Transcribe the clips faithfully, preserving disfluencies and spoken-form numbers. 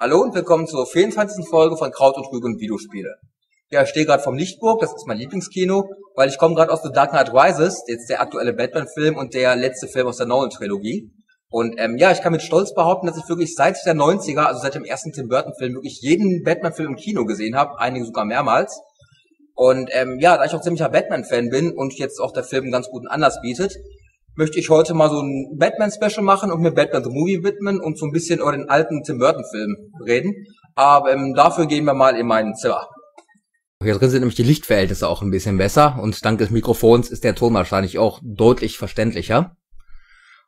Hallo und willkommen zur vierundzwanzigsten Folge von Kraut und Rüben Videospiele. Ja, ich stehe gerade vom Lichtburg, das ist mein Lieblingskino, weil ich komme gerade aus The Dark Knight Rises, jetzt der aktuelle Batman-Film und der letzte Film aus der Nolan-Trilogie. Und ähm, ja, ich kann mit Stolz behaupten, dass ich wirklich seit der neunziger, also seit dem ersten Tim Burton-Film, wirklich jeden Batman-Film im Kino gesehen habe, einige sogar mehrmals. Und ähm, ja, da ich auch ziemlicher Batman-Fan bin und jetzt auch der Film einen ganz guten Anlass bietet, möchte ich heute mal so ein Batman-Special machen und mir Batman the Movie widmen und so ein bisschen über den alten Tim Burton-Film reden. Aber ähm, dafür gehen wir mal in mein Zimmer. Hier drin sind nämlich die Lichtverhältnisse auch ein bisschen besser und dank des Mikrofons ist der Ton wahrscheinlich auch deutlich verständlicher.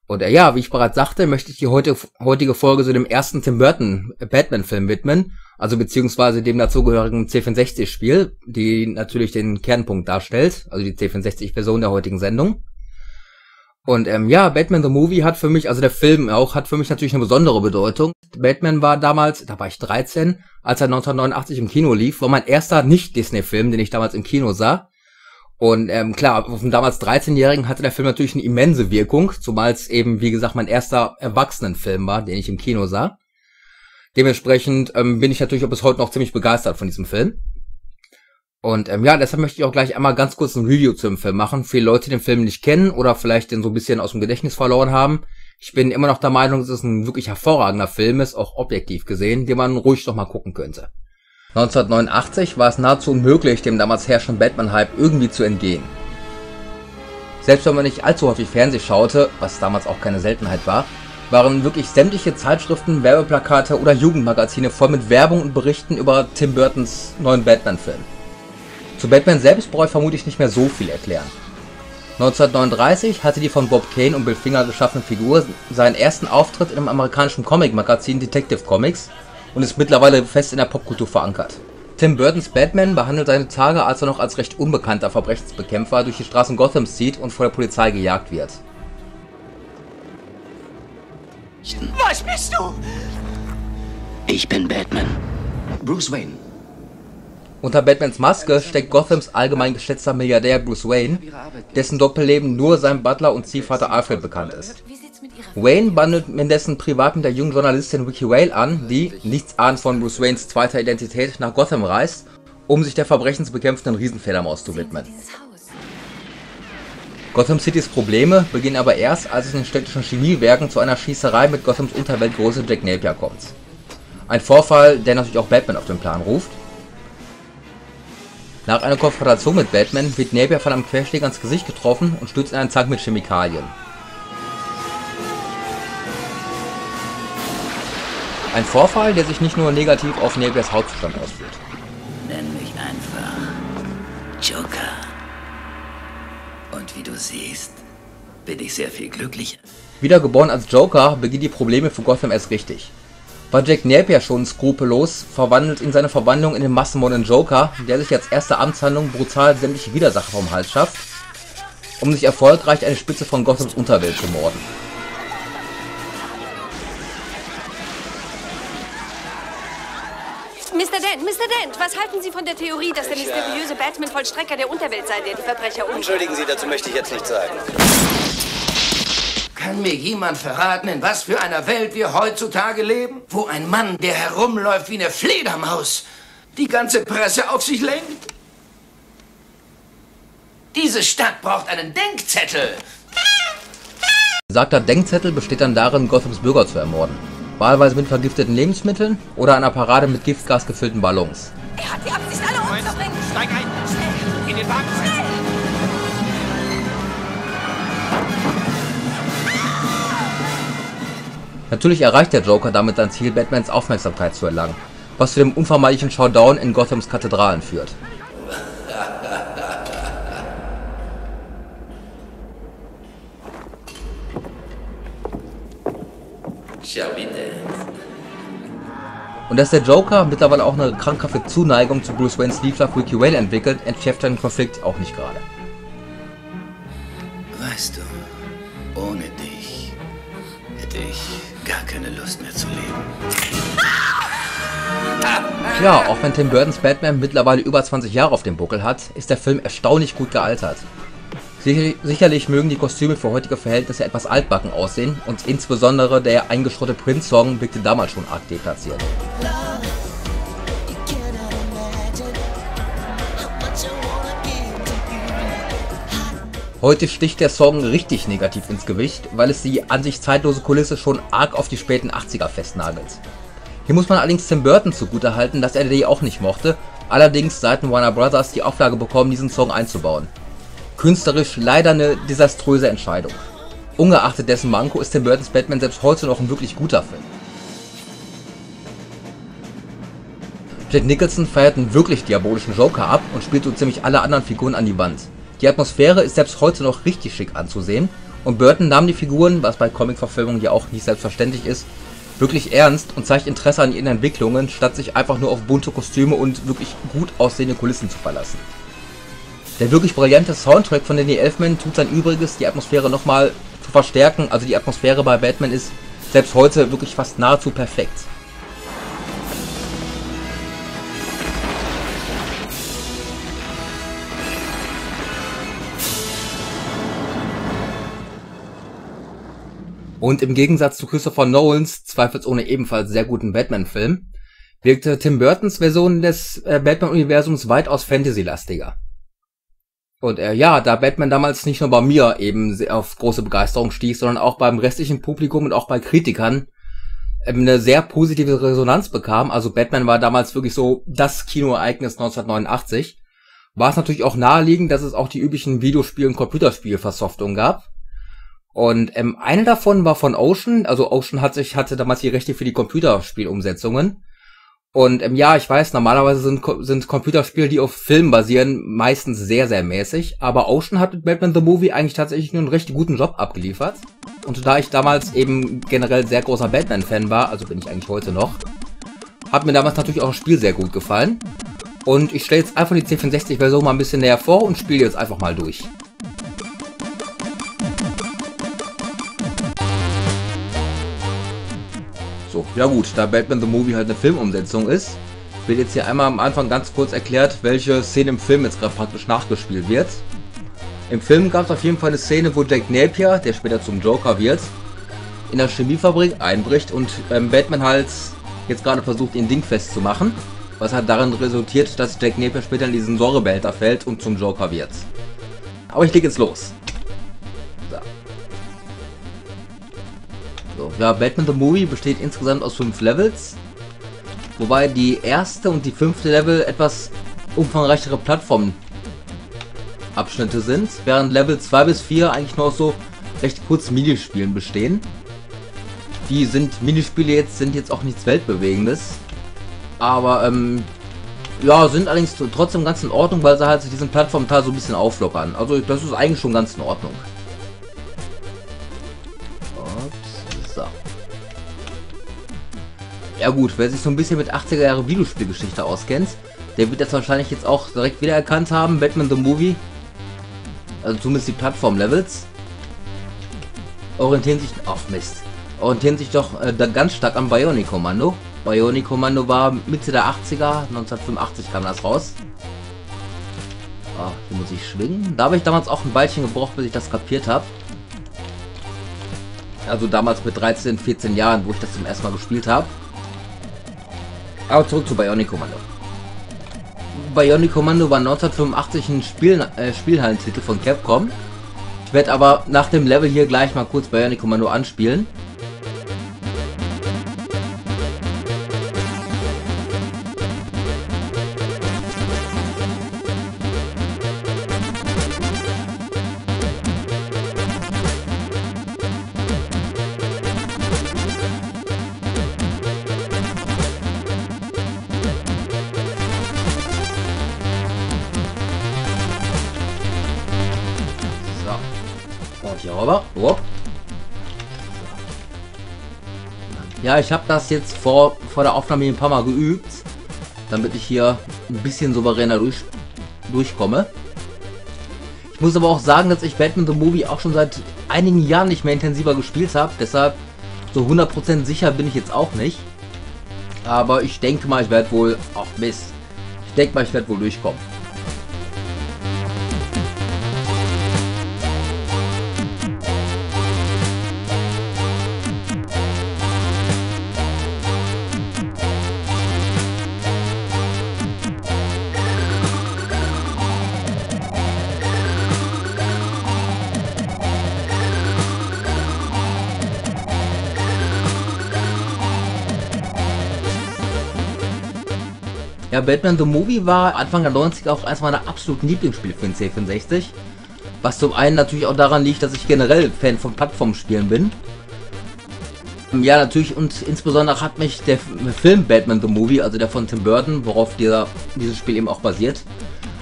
Und äh, ja, wie ich bereits sagte, möchte ich die heute, heutige Folge so dem ersten Tim Burton Batman-Film widmen, also beziehungsweise dem dazugehörigen C vierundsechzig-Spiel, die natürlich den Kernpunkt darstellt, also die C vierundsechzig-Version der heutigen Sendung. Und ähm, ja, Batman the Movie hat für mich, also der Film auch, hat für mich natürlich eine besondere Bedeutung. Batman war damals, da war ich dreizehn, als er neunzehnhundertneunundachtzig im Kino lief, war mein erster Nicht-Disney-Film, den ich damals im Kino sah. Und ähm, klar, auf den damals dreizehnjährigen hatte der Film natürlich eine immense Wirkung, zumal es eben, wie gesagt, mein erster Erwachsenenfilm war, den ich im Kino sah. Dementsprechend ähm, bin ich natürlich auch bis heute noch ziemlich begeistert von diesem Film. Und ähm, ja, deshalb möchte ich auch gleich einmal ganz kurz ein Review zu dem Film machen. Viele Leute, die den Film nicht kennen oder vielleicht den so ein bisschen aus dem Gedächtnis verloren haben. Ich bin immer noch der Meinung, dass es ein wirklich hervorragender Film ist, auch objektiv gesehen, den man ruhig noch mal gucken könnte. neunzehnhundertneunundachtzig war es nahezu unmöglich, dem damals herrschenden Batman-Hype irgendwie zu entgehen. Selbst wenn man nicht allzu häufig Fernsehen schaute, was damals auch keine Seltenheit war, waren wirklich sämtliche Zeitschriften, Werbeplakate oder Jugendmagazine voll mit Werbung und Berichten über Tim Burtons neuen Batman-Film. Zu Batman selbst brauche ich vermutlich nicht mehr so viel erklären. neunzehnhundertneununddreißig hatte die von Bob Kane und Bill Finger geschaffene Figur seinen ersten Auftritt in dem amerikanischen Comic-Magazin Detective Comics und ist mittlerweile fest in der Popkultur verankert. Tim Burtons Batman behandelt seine Tage, als er noch als recht unbekannter Verbrechensbekämpfer durch die Straßen Gothams zieht und vor der Polizei gejagt wird. Was bist du? Ich bin Batman. Bruce Wayne. Unter Batmans Maske steckt Gothams allgemein geschätzter Milliardär Bruce Wayne, dessen Doppelleben nur seinem Butler und Ziehvater Alfred bekannt ist. Wayne bandelt indessen privat mit der jungen Journalistin Vicki Vale an, die, nichts ahnend von Bruce Waynes zweiter Identität, nach Gotham reist, um sich der verbrechensbekämpfenden Riesenfledermaus zu widmen. Gotham Citys Probleme beginnen aber erst, als es in den städtischen Chemiewerken zu einer Schießerei mit Gothams Unterweltgröße Jack Napier kommt. Ein Vorfall, der natürlich auch Batman auf den Plan ruft. Nach einer Konfrontation mit Batman wird Napier von einem Querschläger ins Gesicht getroffen und stürzt in einen Tank mit Chemikalien. Ein Vorfall, der sich nicht nur negativ auf Napiers Hautzustand auswirkt. Nenn mich einfach Joker. Und wie du siehst, bin ich sehr viel glücklicher. Wiedergeboren als Joker beginnen die Probleme für Gotham erst richtig. War Jack Napier schon skrupellos, verwandelt in seine Verwandlung in den massenmodischen Joker, der sich als erste Amtshandlung brutal sämtliche Widersacher vom Hals schafft, um sich erfolgreich eine Spitze von Gothams Unterwelt zu morden. Mister Dent, Mister Dent, was halten Sie von der Theorie, dass der mysteriöse Batman-Vollstrecker der Unterwelt sei, der die Verbrecher umgeht? Entschuldigen Sie, dazu möchte ich jetzt nichts sagen. Kann mir jemand verraten, in was für einer Welt wir heutzutage leben? Wo ein Mann, der herumläuft wie eine Fledermaus, die ganze Presse auf sich lenkt? Diese Stadt braucht einen Denkzettel. Besagter Denkzettel besteht dann darin, Gothams Bürger zu ermorden. Wahlweise mit vergifteten Lebensmitteln oder einer Parade mit Giftgas gefüllten Ballons. Er hat die Absicht, alle umzubringen. Steig ein, schnell, in den Wagen, schnell. Natürlich erreicht der Joker damit sein Ziel, Batmans Aufmerksamkeit zu erlangen, was zu dem unvermeidlichen Showdown in Gothams Kathedralen führt. Und dass der Joker mittlerweile auch eine krankhafte Zuneigung zu Bruce Waynes Liebschaft Vicki Vale entwickelt, entschärft den Konflikt auch nicht gerade. Weißt du, ohne dich hätte ich gar keine Lust mehr zu leben. Ja, auch wenn Tim Burtons Batman mittlerweile über zwanzig Jahre auf dem Buckel hat, ist der Film erstaunlich gut gealtert. Sicherlich mögen die Kostüme für heutige Verhältnisse etwas altbacken aussehen und insbesondere der eingeschrottete Prince-Song blickte damals schon arg deplatziert. Heute sticht der Song richtig negativ ins Gewicht, weil es die an sich zeitlose Kulisse schon arg auf die späten achtziger festnagelt. Hier muss man allerdings Tim Burton zugutehalten, dass er die auch nicht mochte, allerdings seitens Warner Brothers die Auflage bekommen, diesen Song einzubauen. Künstlerisch leider eine desaströse Entscheidung. Ungeachtet dessen Manko ist Tim Burtons Batman selbst heute noch ein wirklich guter Film. Jack Nicholson feiert einen wirklich diabolischen Joker ab und spielt so ziemlich alle anderen Figuren an die Wand. Die Atmosphäre ist selbst heute noch richtig schick anzusehen und Burton nahm die Figuren, was bei Comic-Verfilmungen ja auch nicht selbstverständlich ist, wirklich ernst und zeigt Interesse an ihren Entwicklungen, statt sich einfach nur auf bunte Kostüme und wirklich gut aussehende Kulissen zu verlassen. Der wirklich brillante Soundtrack von Danny Elfman tut sein Übriges, die Atmosphäre nochmal zu verstärken, also die Atmosphäre bei Batman ist selbst heute wirklich fast nahezu perfekt. Und im Gegensatz zu Christopher Nolans zweifelsohne ebenfalls sehr guten Batman-Film, wirkte Tim Burtons Version des äh, Batman-Universums weitaus fantasy-lastiger. Und äh, ja, da Batman damals nicht nur bei mir eben auf große Begeisterung stieß, sondern auch beim restlichen Publikum und auch bei Kritikern ähm, eine sehr positive Resonanz bekam, also Batman war damals wirklich so das Kinoereignis neunzehnhundertneunundachtzig, war es natürlich auch naheliegend, dass es auch die üblichen Videospiel- und Computerspielversoftungen gab. Und ähm, eine davon war von Ocean, also Ocean hat sich, hatte damals die Rechte für die Computerspielumsetzungen. Und ähm, ja, ich weiß, normalerweise sind, sind Computerspiele, die auf Filmen basieren, meistens sehr, sehr mäßig. Aber Ocean hat mit Batman the Movie eigentlich tatsächlich einen recht guten Job abgeliefert. Und da ich damals eben generell sehr großer Batman-Fan war, also bin ich eigentlich heute noch, hat mir damals natürlich auch das Spiel sehr gut gefallen. Und ich stelle jetzt einfach die C vierundsechzig-Version mal ein bisschen näher vor und spiele jetzt einfach mal durch. So, ja gut, da Batman the Movie halt eine Filmumsetzung ist, wird jetzt hier einmal am Anfang ganz kurz erklärt, welche Szene im Film jetzt gerade praktisch nachgespielt wird. Im Film gab es auf jeden Fall eine Szene, wo Jack Napier, der später zum Joker wird, in der Chemiefabrik einbricht und ähm, Batman halt jetzt gerade versucht, ihn dingfest zu machen, was halt darin resultiert, dass Jack Napier später in diesen Säurebehälter fällt und zum Joker wird. Aber ich leg jetzt los. Ja, Batman the Movie besteht insgesamt aus fünf Levels, wobei die erste und die fünfte Level etwas umfangreichere Plattformabschnitte sind, während Level zwei bis vier eigentlich nur aus so recht kurzen Minispielen bestehen. Die sind Minispiele jetzt, sind jetzt auch nichts Weltbewegendes, aber ähm, ja, sind allerdings trotzdem ganz in Ordnung, weil sie halt diesen Plattformteil so ein bisschen auflockern. Also das ist eigentlich schon ganz in Ordnung. Ja gut, wer sich so ein bisschen mit achtziger Jahre Videospielgeschichte auskennt, der wird das wahrscheinlich jetzt auch direkt wiedererkannt haben, Batman the Movie. Also zumindest die Plattform-Levels. Orientieren sich, ach Mist, orientieren sich doch äh, ganz stark am Bionic Commando. Bionic Commando war Mitte der achtziger, neunzehnhundertfünfundachtzig kam das raus. Ah, hier muss ich schwingen. Da habe ich damals auch ein Weilchen gebraucht, bis ich das kapiert habe. Also damals mit dreizehn, vierzehn Jahren, wo ich das zum ersten Mal gespielt habe. Aber zurück zu Bionic Commando. Bionic Commando war neunzehnhundertfünfundachtzig ein Spiel, äh, Spielhallentitel von Capcom. Ich werde aber nach dem Level hier gleich mal kurz Bionic Commando anspielen. Ja, ich habe das jetzt vor, vor der Aufnahme ein paar Mal geübt, damit ich hier ein bisschen souveräner durch, durchkomme. Ich muss aber auch sagen, dass ich Batman the Movie auch schon seit einigen Jahren nicht mehr intensiver gespielt habe, deshalb so hundert Prozent sicher bin ich jetzt auch nicht. Aber ich denke mal, ich werde wohl, ach Mist, ich denke mal, ich werde wohl durchkommen. Ja, Batman the Movie war Anfang der neunziger auch eines meiner absoluten Lieblingsspiele für den C vierundsechzig. Was zum einen natürlich auch daran liegt, dass ich generell Fan von Plattformspielen bin. Ja, natürlich, und insbesondere hat mich der Film Batman the Movie, also der von Tim Burton, worauf dieser, dieses Spiel eben auch basiert,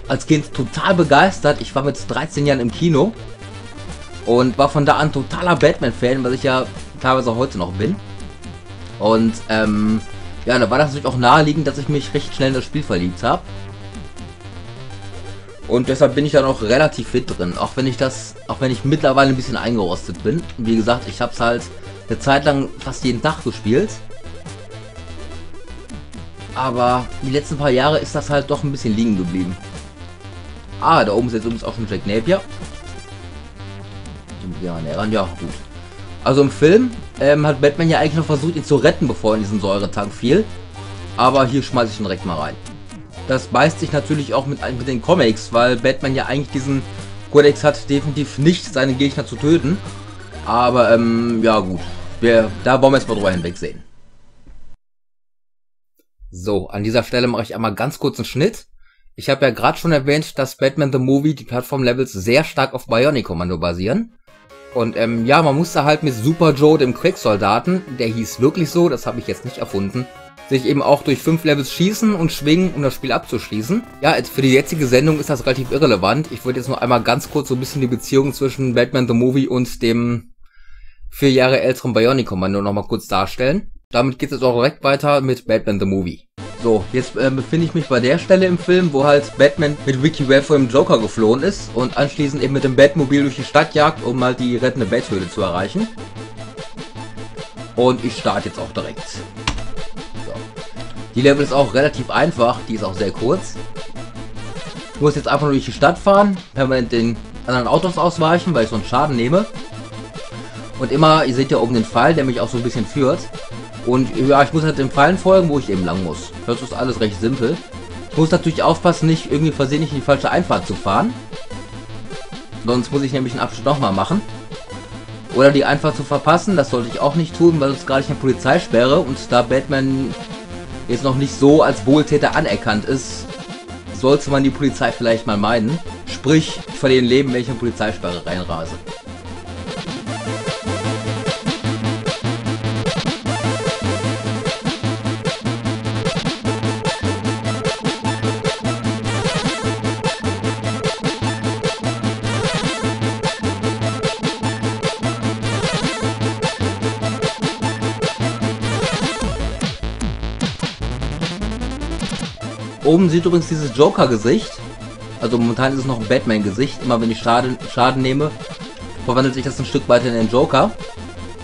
als Kind total begeistert. Ich war mit dreizehn Jahren im Kino und war von da an totaler Batman-Fan, was ich ja teilweise auch heute noch bin. Und ähm, ja, da war das natürlich auch naheliegend, dass ich mich recht schnell in das Spiel verliebt habe. Und deshalb bin ich dann auch relativ fit drin, auch wenn ich das, auch wenn ich mittlerweile ein bisschen eingerostet bin. Wie gesagt, ich habe es halt eine Zeit lang fast jeden Tag gespielt. Aber die letzten paar Jahre ist das halt doch ein bisschen liegen geblieben. Ah, da oben ist jetzt übrigens auch schon Jack Napier. Ja, ja, gut. Also im Film ähm, hat Batman ja eigentlich noch versucht, ihn zu retten, bevor er in diesen Säuretank fiel. Aber hier schmeiße ich ihn direkt mal rein. Das beißt sich natürlich auch mit, mit den Comics, weil Batman ja eigentlich diesen Kodex hat, definitiv nicht seine Gegner zu töten. Aber, ähm, ja gut. Wir, da wollen wir jetzt mal drüber hinwegsehen. So, an dieser Stelle mache ich einmal ganz kurz einen Schnitt. Ich habe ja gerade schon erwähnt, dass Batman the Movie die Plattform-Levels sehr stark auf Bionic-Kommando basieren. Und, ähm, ja, man musste halt mit Super Joe, dem Quack-Soldaten, der hieß wirklich so, das habe ich jetzt nicht erfunden, sich eben auch durch fünf Levels schießen und schwingen, um das Spiel abzuschließen. Ja, jetzt für die jetzige Sendung ist das relativ irrelevant. Ich wollte jetzt nur einmal ganz kurz so ein bisschen die Beziehung zwischen Batman the Movie und dem vier Jahre älteren Bionic-Kommando nochmal kurz darstellen. Damit geht es jetzt auch direkt weiter mit Batman the Movie. So, jetzt äh, befinde ich mich bei der Stelle im Film, wo halt Batman mit Vicki Vale vor dem Joker geflohen ist und anschließend eben mit dem Batmobil durch die Stadt jagt, um halt die rettende Bathöhle zu erreichen. Und ich starte jetzt auch direkt. Die Level ist auch relativ einfach, die ist auch sehr kurz. Ich muss jetzt einfach nur durch die Stadt fahren, permanent den anderen Autos ausweichen, weil ich sonst Schaden nehme. Und immer, ihr seht ja oben den Pfeil, der mich auch so ein bisschen führt. Und ja, ich muss halt den Pfeilen folgen, wo ich eben lang muss. Das ist alles recht simpel. Ich muss natürlich aufpassen, nicht irgendwie versehentlich in die falsche Einfahrt zu fahren. Sonst muss ich nämlich einen Abschnitt nochmal machen. Oder die Einfahrt zu verpassen, das sollte ich auch nicht tun, weil es gerade eine Polizeisperre und da Batman jetzt noch nicht so als Wohltäter anerkannt ist, sollte man die Polizei vielleicht mal meiden. Sprich, ich verliere ein Leben, wenn ich in Polizeisperre reinrase. Oben sieht übrigens dieses Joker-Gesicht, also momentan ist es noch ein Batman-Gesicht, immer wenn ich Schaden, Schaden nehme, verwandelt sich das ein Stück weiter in den Joker.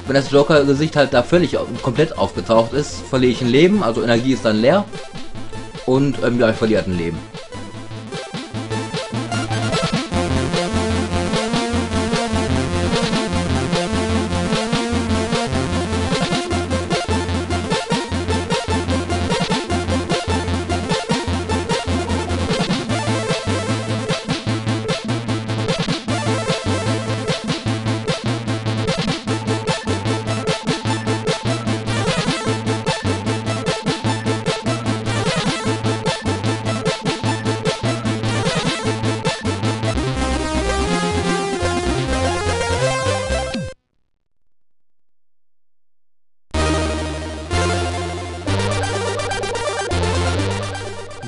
Wenn das Joker-Gesicht halt da völlig komplett aufgetaucht ist, verliere ich ein Leben, also Energie ist dann leer und ähm, ja, ich verliere halt ein Leben.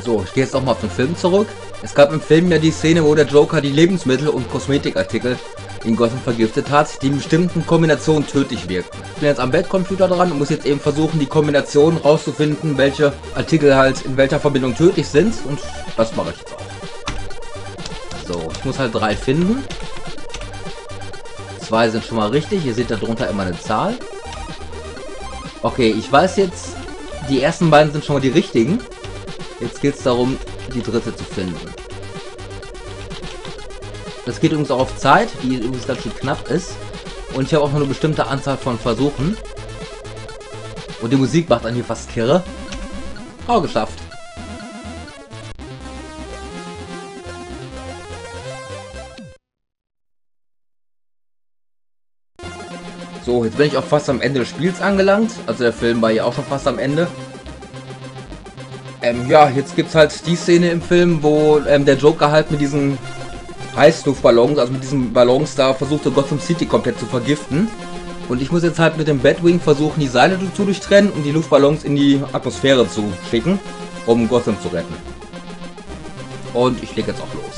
So, ich gehe jetzt nochmal auf den Film zurück. Es gab im Film ja die Szene, wo der Joker die Lebensmittel und Kosmetikartikel in Gotham vergiftet hat, die in bestimmten Kombinationen tödlich wirken. Ich bin jetzt am Bettcomputer dran und muss jetzt eben versuchen, die Kombinationen rauszufinden, welche Artikel halt in welcher Verbindung tödlich sind. Und das mache ich jetzt auch. So, ich muss halt drei finden. Zwei sind schon mal richtig. Ihr seht da drunter immer eine Zahl. Okay, ich weiß jetzt, die ersten beiden sind schon mal die richtigen. Jetzt geht es darum, die dritte zu finden. Das geht übrigens auch auf Zeit, die übrigens ganz schön knapp ist. Und ich habe auch nur eine bestimmte Anzahl von Versuchen. Und die Musik macht einen hier fast kirre. Auch geschafft. So, jetzt bin ich auch fast am Ende des Spiels angelangt. Also der Film war ja auch schon fast am Ende. Ähm, ja, jetzt gibt's halt die Szene im Film, wo ähm, der Joker halt mit diesen Heißluftballons, also mit diesen Ballons da versuchte Gotham City komplett zu vergiften. Und ich muss jetzt halt mit dem Batwing versuchen, die Seile zu durchtrennen und die Luftballons in die Atmosphäre zu schicken, um Gotham zu retten. Und ich leg jetzt auch los.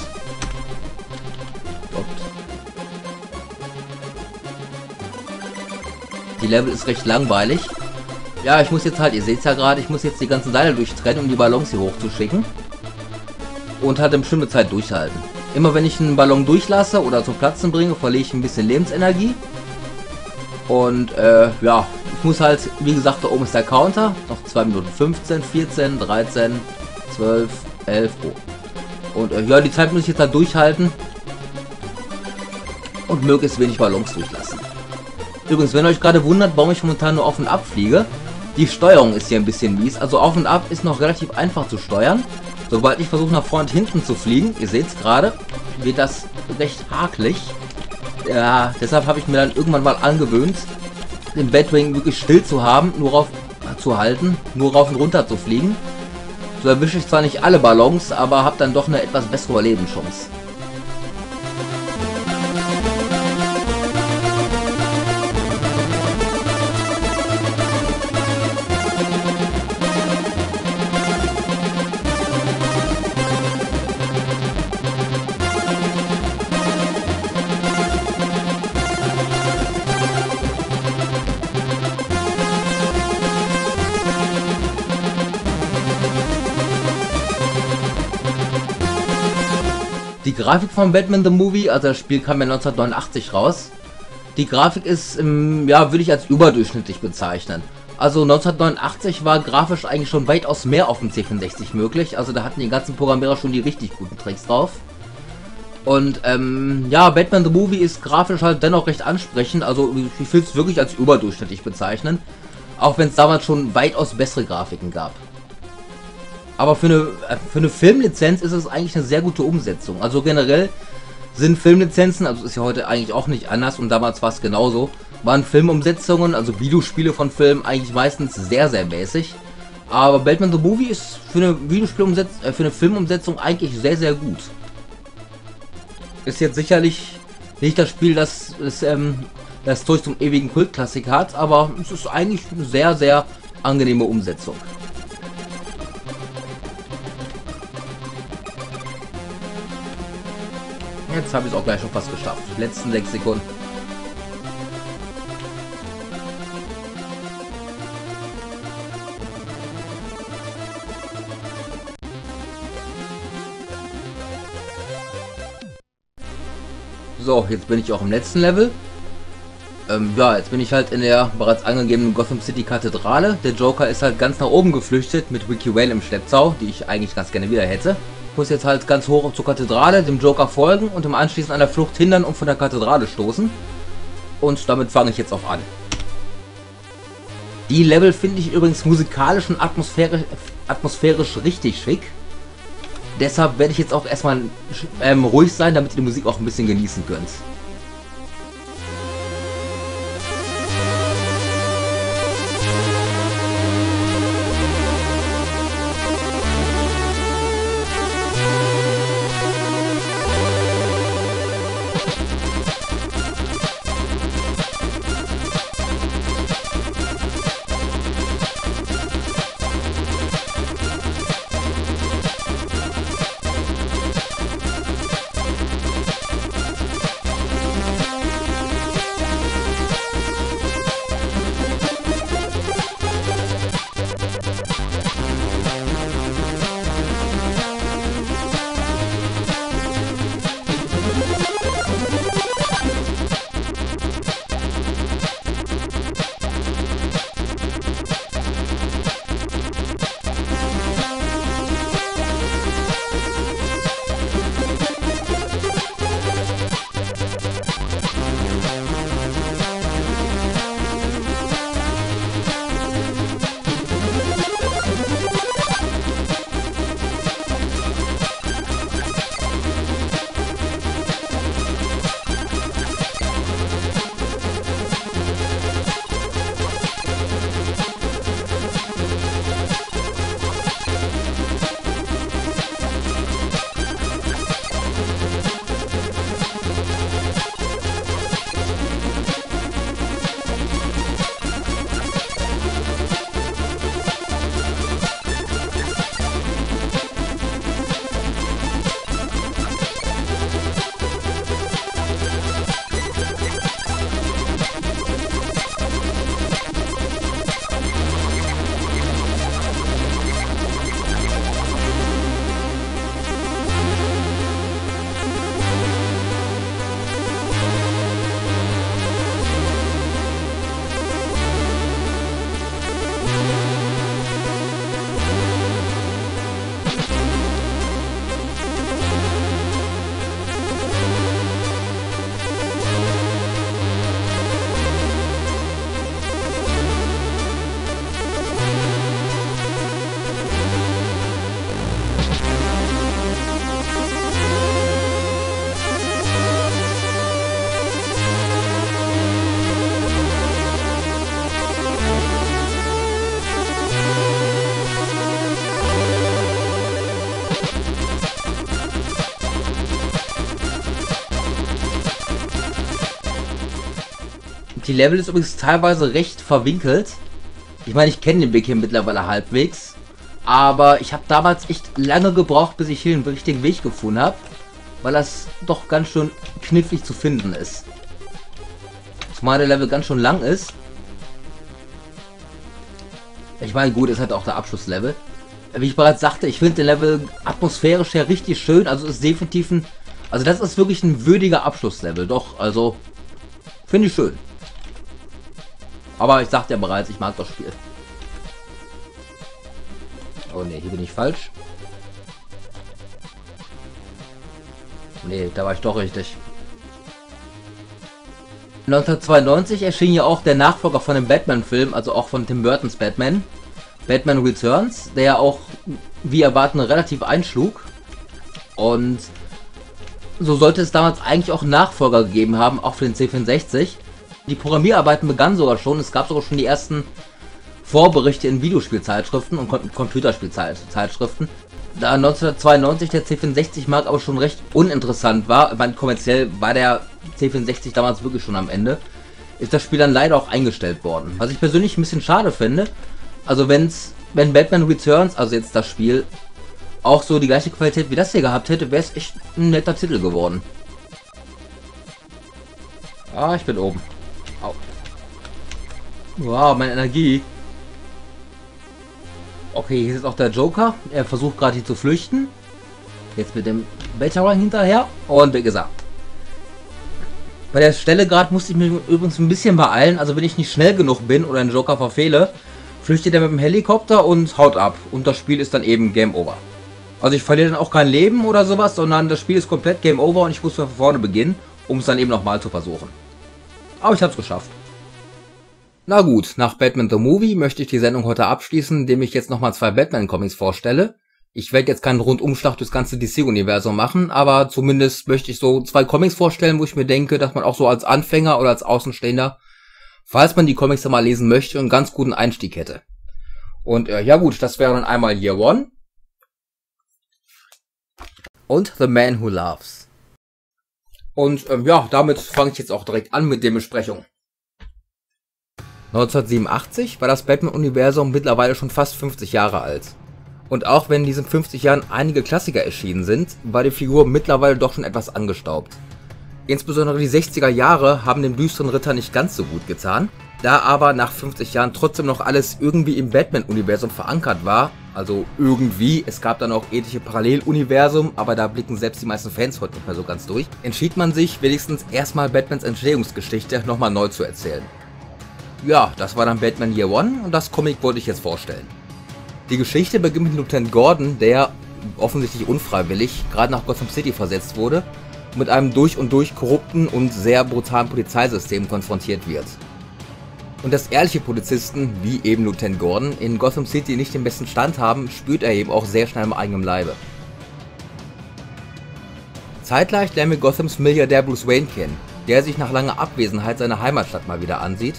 Die Level ist recht langweilig. Ja, ich muss jetzt halt, ihr seht es ja gerade, ich muss jetzt die ganzen Seile durchtrennen, um die Ballons hier hochzuschicken. Und halt eine bestimmte Zeit durchhalten. Immer wenn ich einen Ballon durchlasse oder zum Platzen bringe, verliere ich ein bisschen Lebensenergie. Und äh, ja, ich muss halt, wie gesagt, da oben ist der Counter. Noch zwei Minuten fünfzehn, vierzehn, dreizehn, zwölf, elf. Oh. Und äh, ja, die Zeit muss ich jetzt halt durchhalten. Und möglichst wenig Ballons durchlassen. Übrigens, wenn ihr euch gerade wundert, warum ich momentan nur auf und ab fliege, die Steuerung ist hier ein bisschen mies. Also auf und ab ist noch relativ einfach zu steuern. Sobald ich versuche nach vorne und hinten zu fliegen, ihr seht es gerade, wird das recht hakelig. Ja, deshalb habe ich mir dann irgendwann mal angewöhnt, den Batwing wirklich still zu haben, nur rauf zu halten, nur rauf und runter zu fliegen. So erwische ich zwar nicht alle Ballons, aber habe dann doch eine etwas bessere Überlebenschance. Die Grafik von Batman the Movie, also das Spiel kam ja neunzehnhundertneunundachtzig raus. Die Grafik ist, im, ja, würde ich als überdurchschnittlich bezeichnen. Also neunzehnhundertneunundachtzig war grafisch eigentlich schon weitaus mehr auf dem C vierundsechzig möglich. Also da hatten die ganzen Programmierer schon die richtig guten Tricks drauf. Und ähm, ja, Batman the Movie ist grafisch halt dennoch recht ansprechend. Also ich will es wirklich als überdurchschnittlich bezeichnen. Auch wenn es damals schon weitaus bessere Grafiken gab. Aber für eine, für eine Filmlizenz ist es eigentlich eine sehr gute Umsetzung. Also generell sind Filmlizenzen, also ist ja heute eigentlich auch nicht anders und damals war es genauso, waren Filmumsetzungen, also Videospiele von Filmen, eigentlich meistens sehr, sehr mäßig. Aber Batman the Movie ist für eine Videospielumsetzung, äh, für eine Filmumsetzung eigentlich sehr, sehr gut. Ist jetzt sicherlich nicht das Spiel, das das, ähm, das durch zum ewigen Kultklassiker hat, aber es ist eigentlich eine sehr, sehr angenehme Umsetzung. Jetzt habe ich es auch gleich schon fast geschafft. Die letzten sechs Sekunden. So, jetzt bin ich auch im letzten Level. Ähm, ja, jetzt bin ich halt in der bereits angegebenen Gotham City Kathedrale. Der Joker ist halt ganz nach oben geflüchtet mit Vicki Vale im Schlepptau, die ich eigentlich ganz gerne wieder hätte. Muss jetzt halt ganz hoch zur Kathedrale, dem Joker folgen und im Anschließen an der Flucht hindern und von der Kathedrale stoßen. Und damit fange ich jetzt auch an. Die Level finde ich übrigens musikalisch und atmosphärisch, atmosphärisch richtig schick. Deshalb werde ich jetzt auch erstmal ähm, ruhig sein, damit ihr die Musik auch ein bisschen genießen könnt. Die Level ist übrigens teilweise recht verwinkelt. Ich meine, ich kenne den Weg hier mittlerweile halbwegs. Aber ich habe damals echt lange gebraucht, bis ich hier den richtigen Weg gefunden habe. Weil das doch ganz schön knifflig zu finden ist. Zumal der Level ganz schön lang ist. Ich meine, gut, ist halt auch der Abschlusslevel. Wie ich bereits sagte, ich finde den Level atmosphärisch ja richtig schön. Also ist definitiv ein... Also das ist wirklich ein würdiger Abschlusslevel. Doch, also... Finde ich schön. Aber ich sagte ja bereits, ich mag das Spiel. Oh ne, hier bin ich falsch. Ne, da war ich doch richtig. neunzehnhundertzweiundneunzig erschien ja auch der Nachfolger von dem Batman-Film, also auch von Tim Burtons Batman. Batman Returns, der ja auch, wie erwarten, relativ einschlug. Und so sollte es damals eigentlich auch einen Nachfolger gegeben haben, auch für den C vierundsechzig. Die Programmierarbeiten begannen sogar schon, es gab sogar schon die ersten Vorberichte in Videospielzeitschriften und Computerspielzeitschriften. Da neunzehnhundertzweiundneunzig der C vierundsechzig-Markt aber schon recht uninteressant war, ich meine, kommerziell war der C vierundsechzig damals wirklich schon am Ende, ist das Spiel dann leider auch eingestellt worden. Was ich persönlich ein bisschen schade finde, also wenn's, wenn Batman Returns, also jetzt das Spiel, auch so die gleiche Qualität wie das hier gehabt hätte, wäre es echt ein netter Titel geworden. Ah, ich bin oben. Au. Wow, meine Energie. Okay, hier ist auch der Joker. Er versucht gerade hier zu flüchten. Jetzt mit dem Batarang hinterher. Und wie gesagt. Bei der Stelle gerade musste ich mich übrigens ein bisschen beeilen. Also wenn ich nicht schnell genug bin oder einen Joker verfehle, flüchtet er mit dem Helikopter und haut ab. Und das Spiel ist dann eben Game Over. Also ich verliere dann auch kein Leben oder sowas, sondern das Spiel ist komplett Game Over und ich muss von vorne beginnen, um es dann eben nochmal zu versuchen. Aber ich habe es geschafft. Na gut, nach Batman the Movie möchte ich die Sendung heute abschließen, indem ich jetzt nochmal zwei Batman-Comics vorstelle. Ich werde jetzt keinen Rundumschlag durchs ganze D C-Universum machen, aber zumindest möchte ich so zwei Comics vorstellen, wo ich mir denke, dass man auch so als Anfänger oder als Außenstehender, falls man die Comics dann mal lesen möchte, einen ganz guten Einstieg hätte. Und äh, ja gut, das wäre dann einmal Year One und The Man Who Laughs. Und ähm, ja, damit fange ich jetzt auch direkt an mit der Besprechung. neunzehnhundertsiebenundachtzig war das Batman-Universum mittlerweile schon fast fünfzig Jahre alt. Und auch wenn in diesen fünfzig Jahren einige Klassiker erschienen sind, war die Figur mittlerweile doch schon etwas angestaubt. Insbesondere die sechziger Jahre haben dem düsteren Ritter nicht ganz so gut getan, da aber nach fünfzig Jahren trotzdem noch alles irgendwie im Batman-Universum verankert war, also irgendwie, es gab dann auch etliche Paralleluniversum, aber da blicken selbst die meisten Fans heute nicht mehr so ganz durch, entschied man sich wenigstens erstmal Batmans Entstehungsgeschichte nochmal neu zu erzählen. Ja, das war dann Batman Year One und das Comic wollte ich jetzt vorstellen. Die Geschichte beginnt mit Lieutenant Gordon, der offensichtlich unfreiwillig gerade nach Gotham City versetzt wurde und mit einem durch und durch korrupten und sehr brutalen Polizeisystem konfrontiert wird. Und dass ehrliche Polizisten, wie eben Lieutenant Gordon, in Gotham City nicht den besten Stand haben, spürt er eben auch sehr schnell im eigenen Leibe. Zeitgleich lernen wir Gothams Milliardär Bruce Wayne kennen, der sich nach langer Abwesenheit seine Heimatstadt mal wieder ansieht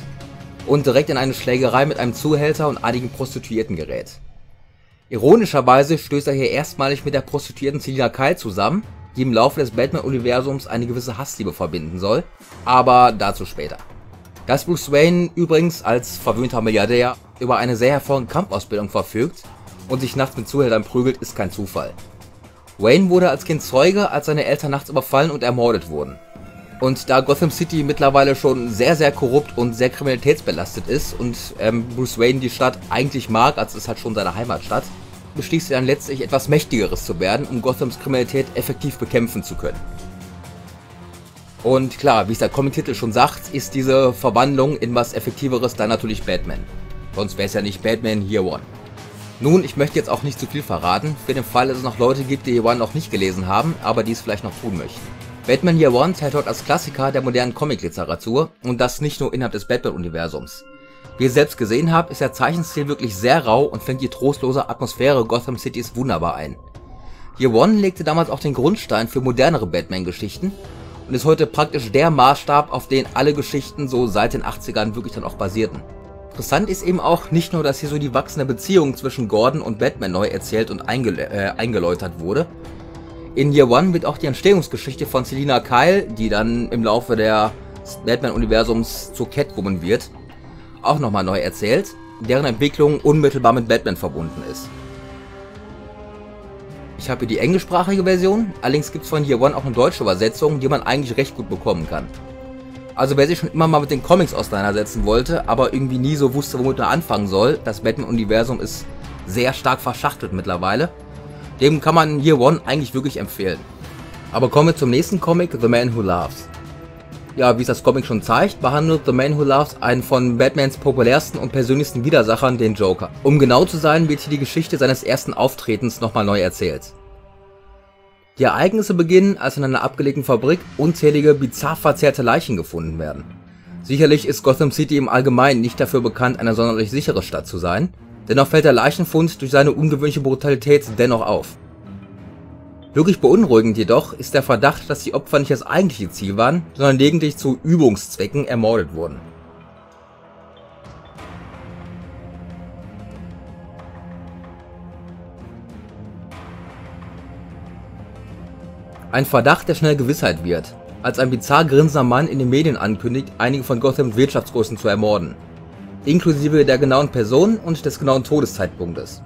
und direkt in eine Schlägerei mit einem Zuhälter und einigen Prostituierten gerät. Ironischerweise stößt er hier erstmalig mit der Prostituierten Selina Kyle zusammen, die im Laufe des Batman-Universums eine gewisse Hassliebe verbinden soll, aber dazu später. Dass Bruce Wayne übrigens als verwöhnter Milliardär über eine sehr hervorragende Kampfausbildung verfügt und sich nachts mit Zuhältern prügelt, ist kein Zufall. Wayne wurde als Kind Zeuge, als seine Eltern nachts überfallen und ermordet wurden. Und da Gotham City mittlerweile schon sehr sehr korrupt und sehr kriminalitätsbelastet ist und ähm, Bruce Wayne die Stadt eigentlich mag, also es ist halt schon seine Heimatstadt, beschließt er dann letztlich etwas Mächtigeres zu werden, um Gothams Kriminalität effektiv bekämpfen zu können. Und klar, wie es der Comic-Titel schon sagt, ist diese Verwandlung in was Effektiveres dann natürlich Batman. Sonst wäre es ja nicht Batman Year One. Nun, ich möchte jetzt auch nicht zu viel verraten, für den Fall, dass es noch Leute gibt, die Year One noch nicht gelesen haben, aber die es vielleicht noch tun möchten. Batman Year One zählt heute als Klassiker der modernen Comic-Literatur und das nicht nur innerhalb des Batman-Universums. Wie ihr selbst gesehen habt, ist der Zeichenstil wirklich sehr rau und fängt die trostlose Atmosphäre Gotham Cities wunderbar ein. Year One legte damals auch den Grundstein für modernere Batman-Geschichten und ist heute praktisch der Maßstab, auf den alle Geschichten so seit den achtzigern wirklich dann auch basierten. Interessant ist eben auch nicht nur, dass hier so die wachsende Beziehung zwischen Gordon und Batman neu erzählt und einge äh, eingeläutert wurde. In Year One wird auch die Entstehungsgeschichte von Selina Kyle, die dann im Laufe der des Batman-Universums zur Catwoman wird, auch nochmal neu erzählt, deren Entwicklung unmittelbar mit Batman verbunden ist. Ich habe hier die englischsprachige Version, allerdings gibt es von Year One auch eine deutsche Übersetzung, die man eigentlich recht gut bekommen kann. Also wer sich schon immer mal mit den Comics auseinandersetzen wollte, aber irgendwie nie so wusste, womit er anfangen soll, das Batman-Universum ist sehr stark verschachtelt mittlerweile, dem kann man Year One eigentlich wirklich empfehlen. Aber kommen wir zum nächsten Comic, The Man Who Laughs. Ja, wie es das Comic schon zeigt, behandelt The Man Who Laughs einen von Batmans populärsten und persönlichsten Widersachern, den Joker. Um genau zu sein, wird hier die Geschichte seines ersten Auftretens nochmal neu erzählt. Die Ereignisse beginnen, als in einer abgelegenen Fabrik unzählige, bizarr verzerrte Leichen gefunden werden. Sicherlich ist Gotham City im Allgemeinen nicht dafür bekannt, eine sonderlich sichere Stadt zu sein, dennoch fällt der Leichenfund durch seine ungewöhnliche Brutalität dennoch auf. Wirklich beunruhigend jedoch ist der Verdacht, dass die Opfer nicht das eigentliche Ziel waren, sondern lediglich zu Übungszwecken ermordet wurden. Ein Verdacht, der schnell Gewissheit wird, als ein bizarr grinsender Mann in den Medien ankündigt, einige von Gothams Wirtschaftsgrößen zu ermorden, inklusive der genauen Person und des genauen Todeszeitpunktes.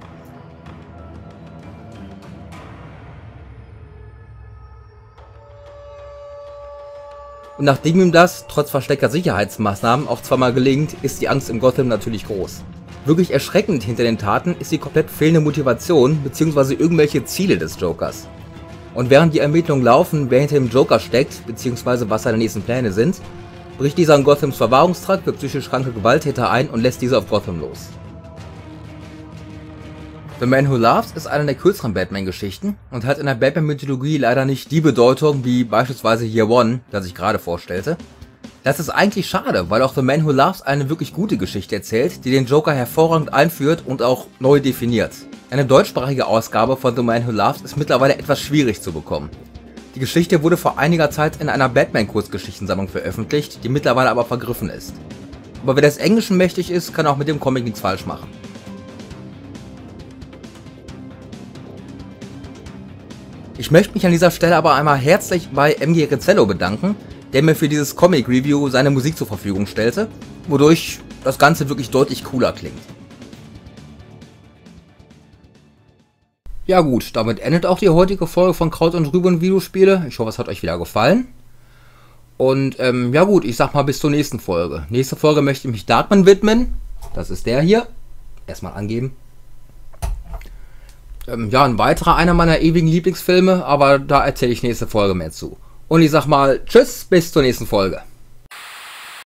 Und nachdem ihm das, trotz versteckter Sicherheitsmaßnahmen, auch zweimal gelingt, ist die Angst in Gotham natürlich groß. Wirklich erschreckend hinter den Taten ist die komplett fehlende Motivation bzw. irgendwelche Ziele des Jokers. Und während die Ermittlungen laufen, wer hinter dem Joker steckt bzw. was seine nächsten Pläne sind, bricht dieser in Gothams Verwahrungstrakt für psychisch kranke Gewalttäter ein und lässt diese auf Gotham los. The Man Who Laughs ist eine der kürzeren Batman-Geschichten und hat in der Batman-Mythologie leider nicht die Bedeutung wie beispielsweise Year One, das ich gerade vorstellte. Das ist eigentlich schade, weil auch The Man Who Laughs eine wirklich gute Geschichte erzählt, die den Joker hervorragend einführt und auch neu definiert. Eine deutschsprachige Ausgabe von The Man Who Laughs ist mittlerweile etwas schwierig zu bekommen. Die Geschichte wurde vor einiger Zeit in einer Batman-Kurzgeschichtensammlung veröffentlicht, die mittlerweile aber vergriffen ist. Aber wer des Englischen mächtig ist, kann auch mit dem Comic nichts falsch machen. Ich möchte mich an dieser Stelle aber einmal herzlich bei M G Rizzello bedanken, der mir für dieses Comic-Review seine Musik zur Verfügung stellte, wodurch das Ganze wirklich deutlich cooler klingt. Ja gut, damit endet auch die heutige Folge von Kraut und Rüben und Videospiele. Ich hoffe, es hat euch wieder gefallen. Und ähm, ja gut, ich sag mal bis zur nächsten Folge. Nächste Folge möchte ich mich Batman widmen. Das ist der hier. Erstmal angeben. Ähm, ja, ein weiterer, einer meiner ewigen Lieblingsfilme, aber da erzähle ich nächste Folge mehr zu. Und ich sag mal, tschüss, bis zur nächsten Folge.